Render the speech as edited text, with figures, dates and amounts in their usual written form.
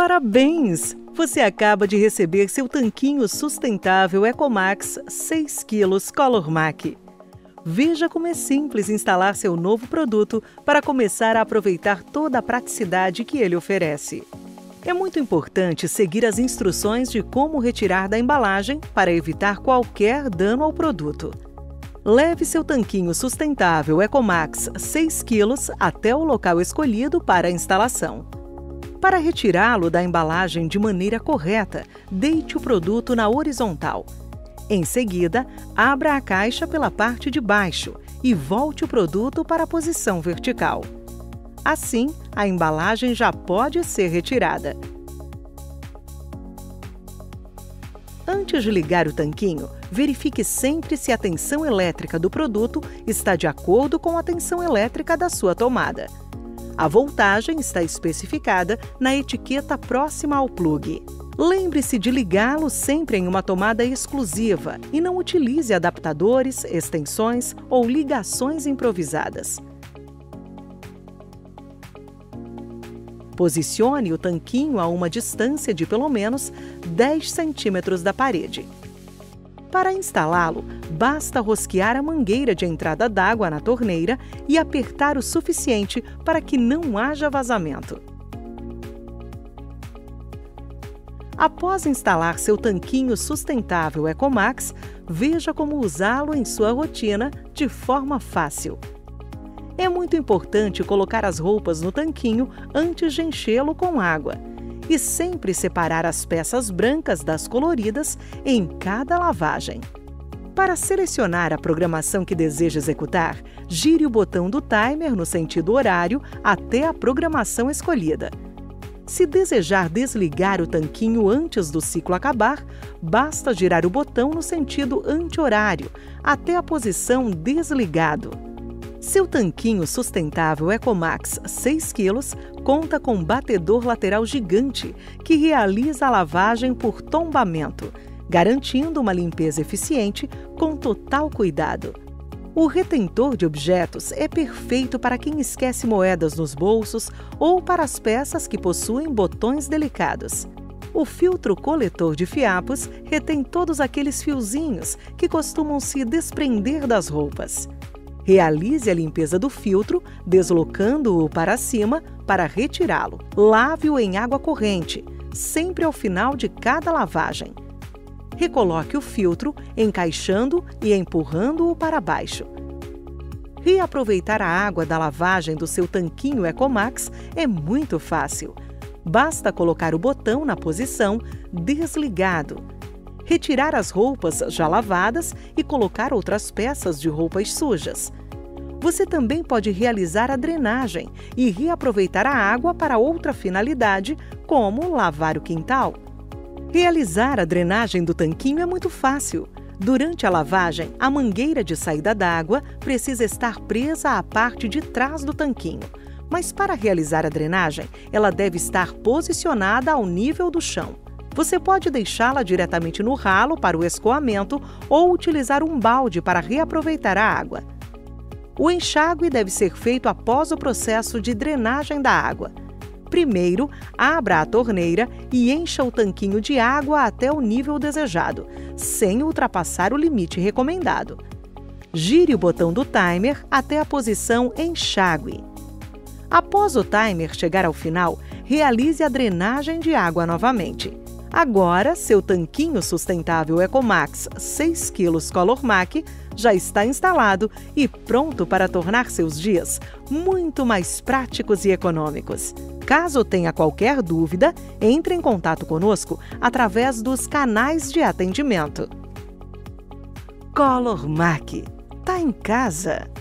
Parabéns! Você acaba de receber seu tanquinho sustentável EcoMax 6 kg Colormaq. Veja como é simples instalar seu novo produto para começar a aproveitar toda a praticidade que ele oferece. É muito importante seguir as instruções de como retirar da embalagem para evitar qualquer dano ao produto. Leve seu tanquinho sustentável EcoMax 6 kg até o local escolhido para a instalação. Para retirá-lo da embalagem de maneira correta, deite o produto na horizontal. Em seguida, abra a caixa pela parte de baixo e volte o produto para a posição vertical. Assim, a embalagem já pode ser retirada. Antes de ligar o tanquinho, verifique sempre se a tensão elétrica do produto está de acordo com a tensão elétrica da sua tomada. A voltagem está especificada na etiqueta próxima ao plugue. Lembre-se de ligá-lo sempre em uma tomada exclusiva e não utilize adaptadores, extensões ou ligações improvisadas. Posicione o tanquinho a uma distância de pelo menos 10 centímetros da parede. Para instalá-lo, basta rosquear a mangueira de entrada d'água na torneira e apertar o suficiente para que não haja vazamento. Após instalar seu tanquinho sustentável EcoMax, veja como usá-lo em sua rotina de forma fácil. É muito importante colocar as roupas no tanquinho antes de enchê-lo com água e sempre separar as peças brancas das coloridas em cada lavagem. Para selecionar a programação que deseja executar, gire o botão do timer no sentido horário até a programação escolhida. Se desejar desligar o tanquinho antes do ciclo acabar, basta girar o botão no sentido anti-horário até a posição desligado. Seu tanquinho sustentável EcoMax 6 kg conta com um batedor lateral gigante que realiza a lavagem por tombamento, garantindo uma limpeza eficiente com total cuidado. O retentor de objetos é perfeito para quem esquece moedas nos bolsos ou para as peças que possuem botões delicados. O filtro coletor de fiapos retém todos aqueles fiozinhos que costumam se desprender das roupas. Realize a limpeza do filtro, deslocando-o para cima para retirá-lo. Lave-o em água corrente, sempre ao final de cada lavagem. Recoloque o filtro, encaixando e empurrando-o para baixo. Reaproveitar a água da lavagem do seu tanquinho EcoMax é muito fácil. Basta colocar o botão na posição desligado. Retirar as roupas já lavadas e colocar outras peças de roupas sujas. Você também pode realizar a drenagem e reaproveitar a água para outra finalidade, como lavar o quintal. Realizar a drenagem do tanquinho é muito fácil. Durante a lavagem, a mangueira de saída d'água precisa estar presa à parte de trás do tanquinho, mas para realizar a drenagem, ela deve estar posicionada ao nível do chão. Você pode deixá-la diretamente no ralo para o escoamento ou utilizar um balde para reaproveitar a água. O enxágue deve ser feito após o processo de drenagem da água. Primeiro, abra a torneira e encha o tanquinho de água até o nível desejado, sem ultrapassar o limite recomendado. Gire o botão do timer até a posição enxágue. Após o timer chegar ao final, realize a drenagem de água novamente. Agora, seu tanquinho sustentável EcoMax 6 kg Colormaq já está instalado e pronto para tornar seus dias muito mais práticos e econômicos. Caso tenha qualquer dúvida, entre em contato conosco através dos canais de atendimento. Colormaq, tá em casa!